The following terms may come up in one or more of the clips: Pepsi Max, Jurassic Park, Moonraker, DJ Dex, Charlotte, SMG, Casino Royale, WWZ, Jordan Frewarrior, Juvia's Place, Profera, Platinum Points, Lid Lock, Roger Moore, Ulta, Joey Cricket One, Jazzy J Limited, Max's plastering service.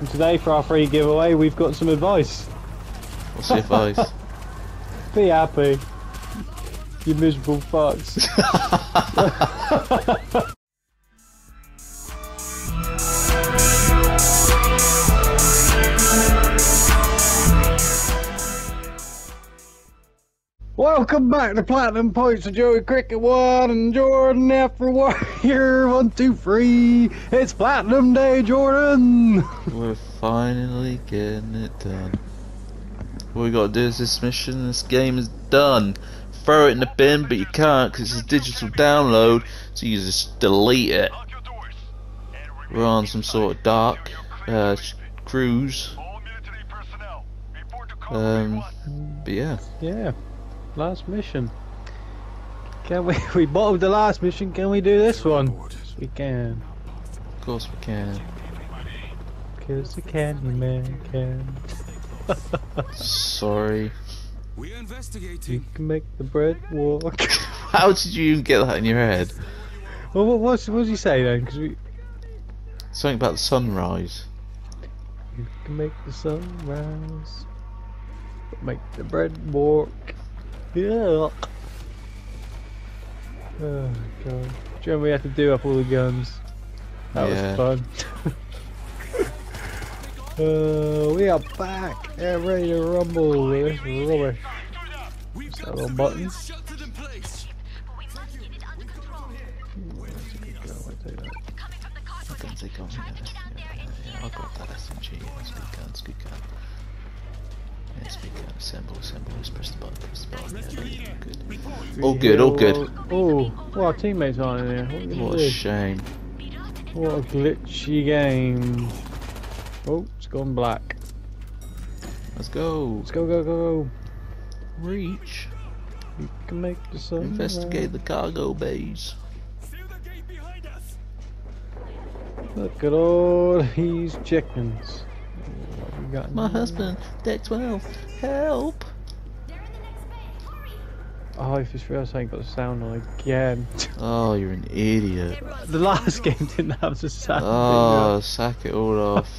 And today for our free giveaway, we've got some advice. What's the advice? Be happy. You miserable fucks. Welcome back to Platinum Points with Joey Cricket One and Jordan Frewarrior. 1, 2, 3. It's Platinum Day, Jordan. We're finally getting it done. All we gotta do is this mission. This game is done. Throw it in the bin, but you can't because it's a digital download, so you just delete it. We're on some sort of dark cruise. But yeah. Yeah. Last mission. Can we bottled the last mission, can we do this one? We can. Of course we can. Cause the Candyman can. Sorry. We're investigating. You can make the bread walk. How did you even get that in your head? Well, what did you say then? Cause we... Something about the sunrise. You can make the sunrise. Make the bread walk. Yeah. Oh god. Do you remember we had to do up all the guns? That was fun. We are back and ready to rumble. This is rubbish. Is that little button? I got that SMG. That's good gun, it's good gun. Speaker, assemble, just press the button, Yeah, good. All good, all good. Oh, well, our teammates aren't in here. What a shame. What a glitchy game. Oh, it's gone black. Let's go. Let's go, go, go. Reach. You can make the sun. Investigate the cargo bays. Look at all these chickens. My husband, Deck 12, help! Oh, if it's real, I ain't got the sound on again. Oh, you're an idiot. The last game didn't have the sound. Oh, thing, sack it all off.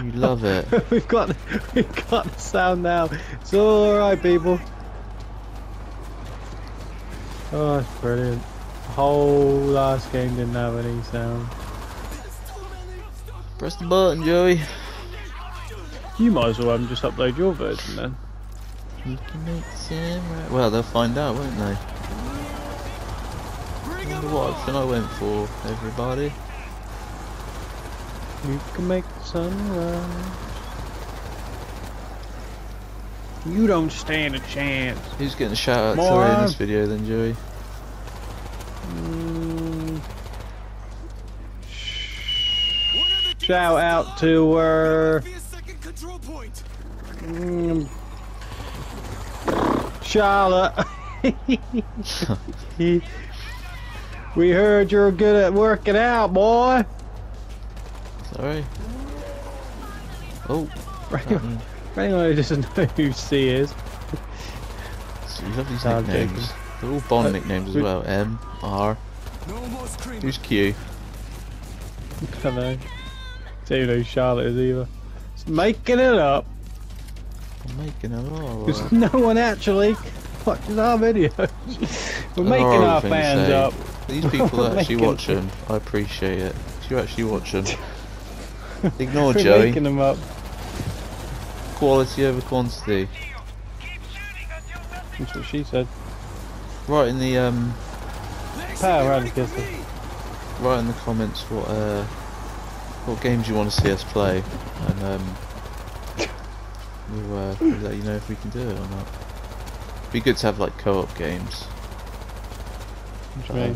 You love it. We've got the sound now. It's alright, people. Oh, that's brilliant. The whole last game didn't have any sound. Press the button, Joey. You might as well just upload your version then. You can make samurai. Well, they'll find out, won't they? I wonder what option I went for, everybody. You can make the sunrise. You don't stand a chance. Who's getting a shout out today in this video then, Joey? Shout out to Charlotte. We heard you're good at working out, boy. Sorry. Oh. For anyone who doesn't know who C is. So you love these nicknames. They're all Bond nicknames as well. M, R. Who's Q? I don't know. Don't even know who Charlotte is either. It's making it up. I'm making it up. Because no one actually watches our videos. We're making our fans up. These people actually watch them. I appreciate it. You actually watch them. Ignore Joey. We're making them up. Quality over quantity. That's what she said. Right in the right in the comments what games you want to see us play, and we'll let you know if we can do it or not. It'd be good to have like co-op games. What do you mean?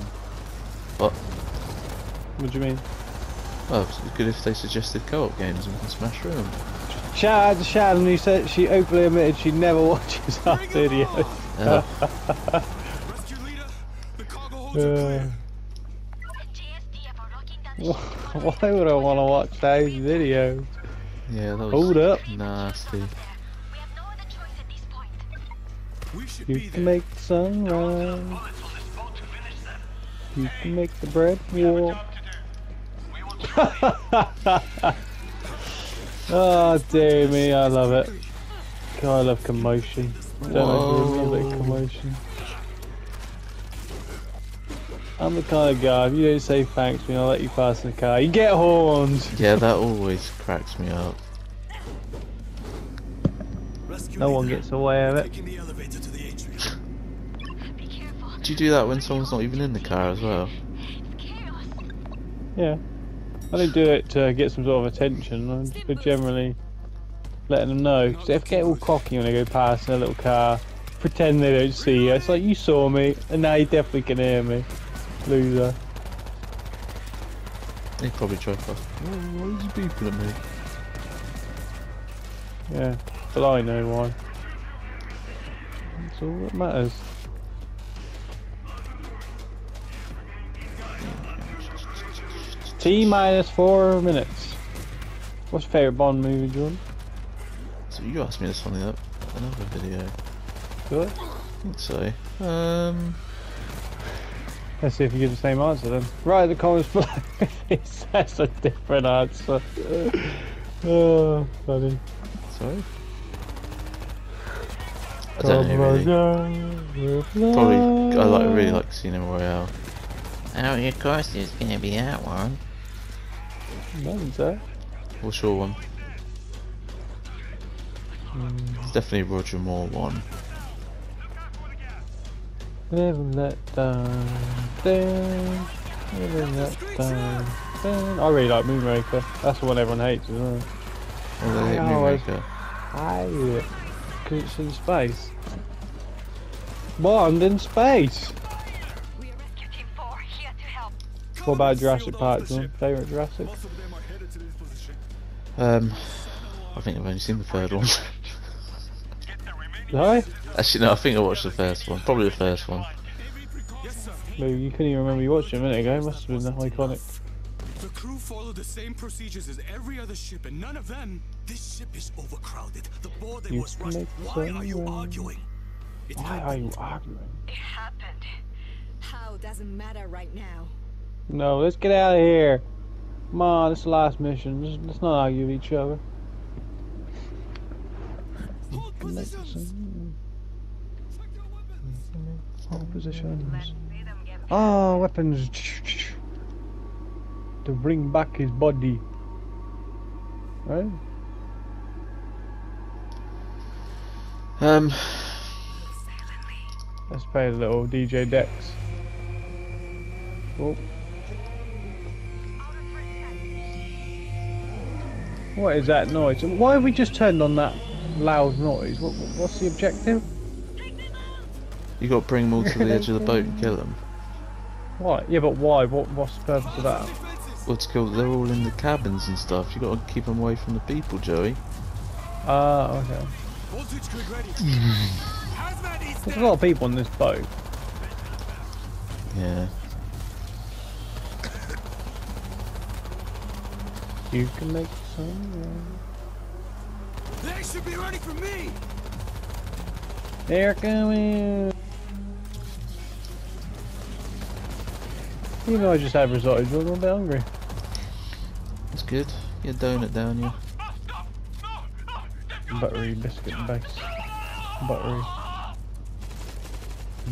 What? What do you mean? Well, it's good if they suggested co-op games and we can smash through them. Shout out to Shannon who said she openly admitted she never watches our videos. Why would I want to watch those videos? Yeah, that was hold up. Nasty. You can make the sunrise. You can make the bread walk. Oh dear me, I love it. God, I love commotion. Don't know if you love it, commotion. I'm the kind of guy, if you don't say thanks to me, I'll let you pass in the car. You get horned! Yeah, that always cracks me up. No one gets away with it. Do you do that when someone's not even in the car as well? Yeah. I don't do it to get some sort of attention, I'm just generally letting them know. Because they get all cocky when they go past in a little car, pretend they don't see you. It's like, you saw me, and now you definitely can hear me. Loser. They probably drove past. Oh, why is he beeping at me? Yeah, but I know why. That's all that matters. T-minus 4 minutes. What's your favourite Bond movie, Jordan? So you asked me this on another video. Good. I think so. Let's see if you give the same answer then. Write in the comments below if it says a different answer. Oh, funny. Sorry? I don't know really. Probably, I really like Casino Royale. Oh, of course there's gonna be that one. None, sir. What's your one? It's definitely Roger Moore one. Never let down, never let down, I really like Moonraker. That's the one everyone hates as well. Oh, they hate Moonraker. I hate it. Because it's in space. Bond in space! What about Jurassic Park? Do you want to play with Jurassic? I think I've only seen the third one. Sorry? Actually no, I think I watched the first one. Probably the first one. Maybe you couldn't even remember you watched it a minute ago. It must have been that iconic. The crew follow the same procedures as every other ship and none of them. This ship is overcrowded. The boarding was rushed. Why are you arguing? Why are you arguing? It happened. How doesn't matter right now. No, let's get out of here. Come on, it's the last mission. Let's not argue with each other. Hold positions. Hold positions. Oh, weapons. To bring back his body. Right? Let's play a little DJ Dex. Oh. What is that noise? Why have we just turned on that loud noise? What's the objective? You got to bring them all to the edge of the boat and kill them. Why? Yeah, but why? What's the purpose of that? Well, it's cool. They're all in the cabins and stuff. You got to keep them away from the people, Joey. Ah, okay. There's a lot of people on this boat. Yeah. You can make. They should be ready for me. They're coming. You know, I just had risotto. I'm a bit hungry. That's good. Get a donut down here. Buttery biscuit base. Buttery.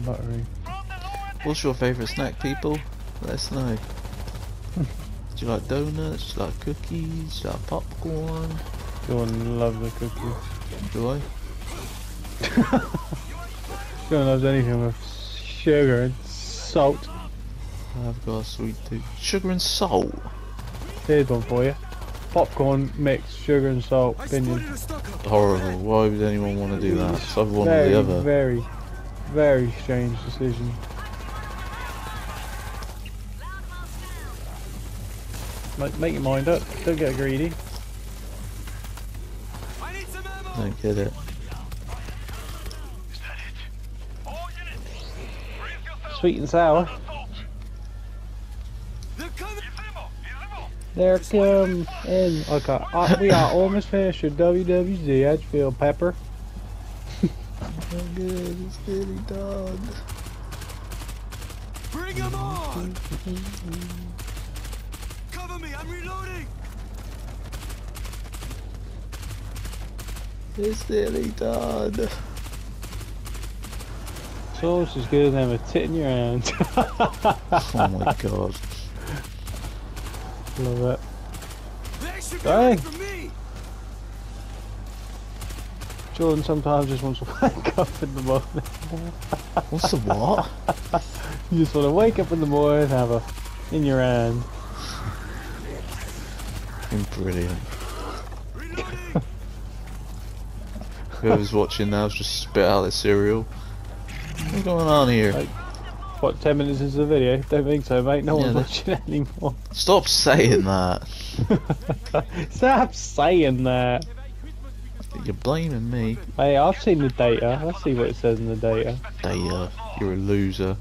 Buttery. What's your favourite snack, people? Let us know. Do you like donuts? Do you like cookies? Do you like popcorn? Jordan loves the cookies. Do I? Jordan loves anything with sugar and salt. I've got a sweet tooth. Sugar and salt? Here's one for you. Popcorn mix, sugar and salt, binion. Horrible. Why would anyone want to do that? It's either one or the other. Very, very strange decision. Make your mind up. Don't get greedy. Don't get it. Sweet and sour. They're coming in. Okay, we are almost finished with WWZ. How'd you feel, Pepper? Oh good, it's nearly done. Bring 'em on! Follow me, I'm reloading. It's nearly done. So it's as good as ever, titting your hand. Oh my god. Love it. Dang. Jordan sometimes just wants to wake up in the morning. What's the what? You just want to wake up in the morning and have a in your hand. Brilliant. Whoever's watching now just spit out their cereal. What's going on here? Like, what, 10 minutes into the video? Don't think so, mate. No one's watching it anymore. Stop saying that. Stop saying that. You're blaming me. Hey, I've seen the data. I see what it says in the data. Data. You're a loser.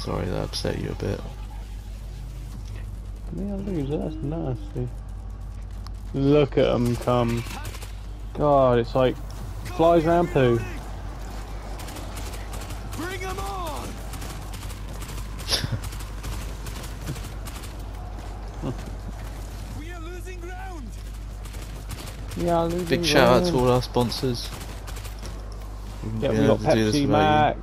Sorry that upset you a bit. Yeah, loser. That's nasty. Look at them come. God, it's like flies round poo. Bring them on. We are losing ground. Yeah, losing ground. Big shout out to all our sponsors. Yeah, we got Pepsi Max.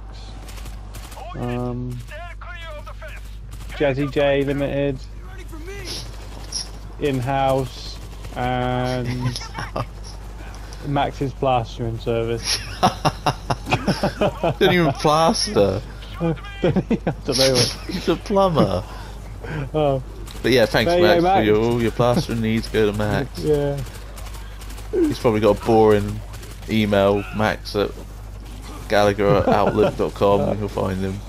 Jazzy J Limited. In-house and Max's plastering service. Don't even plaster. He's a plumber. Oh. But yeah, thanks Max, Max for all your plastering needs. Go to Max. Yeah. He's probably got a boring email, max@gallagheroutlook.com, and you'll find him.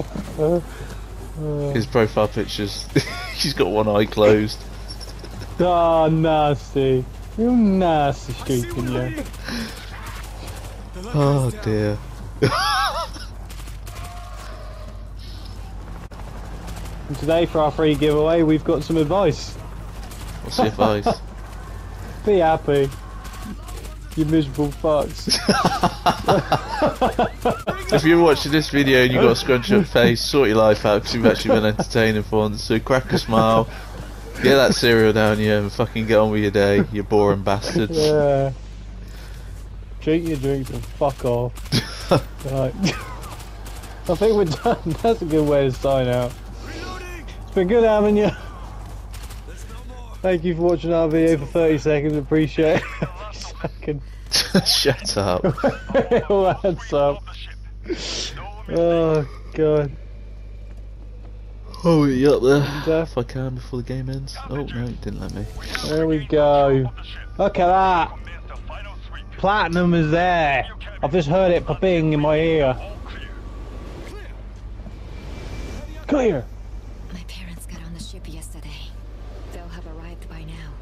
His profile pictures. He's got one eye closed. Oh, nasty. You're nasty streaking, yeah. Oh, dear. And today, for our free giveaway, we've got some advice. What's the advice? Be happy. You miserable fucks. If you're watching this video and you've got a scrunch up face, sort your life out because you've actually been entertaining for once. So crack a smile. Get that cereal down here and fucking get on with your day, you boring bastard. Yeah. Drink your drinks and fuck off. Right. I think we're done. That's a good way to sign out. It's been good having you. Thank you for watching our video for 30 seconds. Appreciate every second. Shut up. What's up? Oh, God. Oh, you up there? If I can before the game ends. Oh no, it didn't let me. There we go. Look at that. Platinum is there. I've just heard it popping in my ear. Clear. My parents got on the ship yesterday. They'll have arrived by now.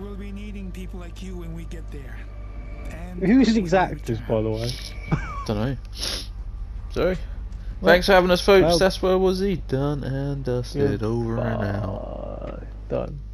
We'll be needing people like you when we get there. And who's the exactors, by the way? Don't know. Sorry. Well, thanks for having us, folks. Well, that's where was he done and dusted. Over and out. Done.